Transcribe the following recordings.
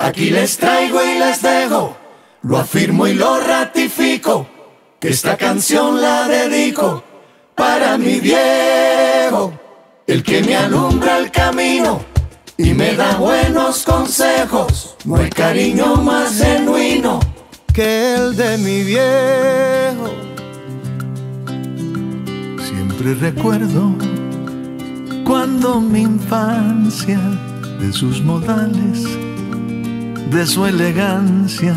Aquí les traigo y les dejo, lo afirmo y lo ratifico, que esta canción la dedico para mi viejo, el que me alumbra el camino y me da buenos consejos. No hay cariño más genuino que el de mi viejo. Siempre recuerdo cuando mi infancia, de sus modales, de su elegancia,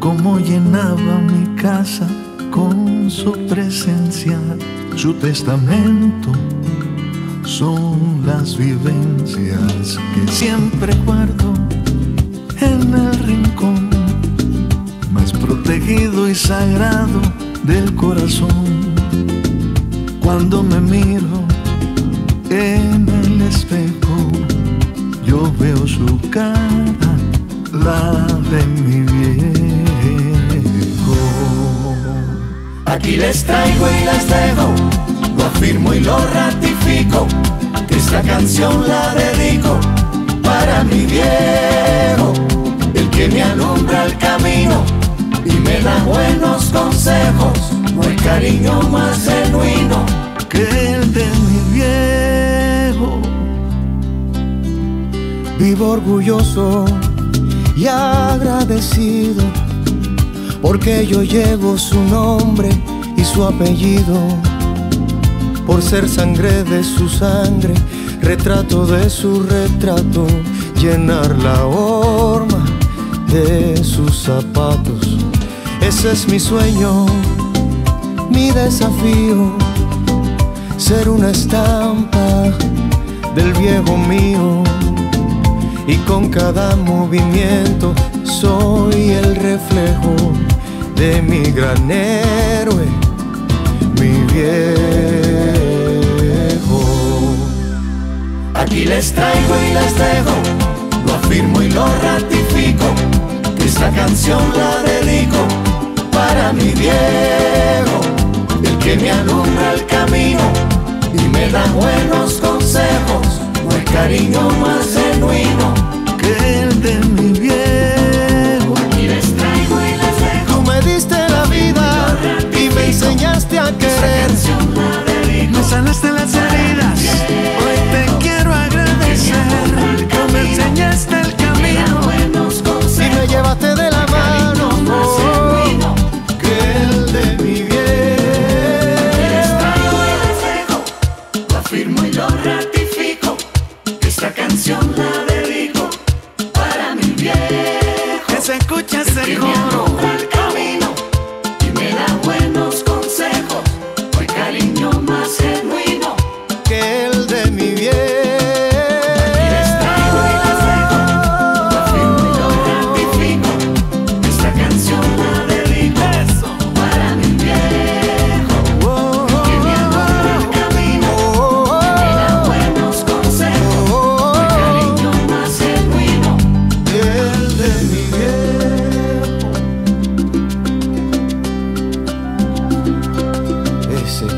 cómo llenaba mi casa con su presencia. Su testamento son las vivencias que siempre guardo en el rincón más protegido y sagrado del corazón. Cuando me miro en el espejo, yo veo su cara, la de mi viejo. Aquí les traigo y les dejo, lo afirmo y lo ratifico, que esta canción la dedico para mi viejo, el que me alumbra el camino y me da buenos consejos. No hay cariño más genuino que el de mi viejo. Vivo orgulloso y agradecido, porque yo llevo su nombre y su apellido, por ser sangre de su sangre, retrato de su retrato, llenar la horma de sus zapatos. Ese es mi sueño, mi desafío, ser una estampa del viejo mío. Y con cada movimiento soy el reflejo de mi gran héroe, mi viejo. Aquí les traigo y les dejo, lo afirmo y lo ratifico, que esta canción la dedico para mi viejo, el que me alumbra el camino y me da buenos consejos. No hay cariño más genuino que el de mi viejo. Aquí les traigo y les dejo. Tú me diste la vida y me enseñaste a querer. Me sanaste las heridas, hoy te quiero agradecer. Tú me enseñaste el camino y me llevaste de la mano, que el de mi viejo. Aquí les traigo y les dejo, lo afirmo y lo ratifico, esta canción la dedico para mi viejo, que se escucha ese coro, el camino y me da buenos consejos. No hay cariño más genuino que el de mi viejo. Aquí les traigo y les dejo, lo afirmo y lo ratifico, esta canción la dedico para mi viejo, que me alumbra el camino y me da buenos consejos.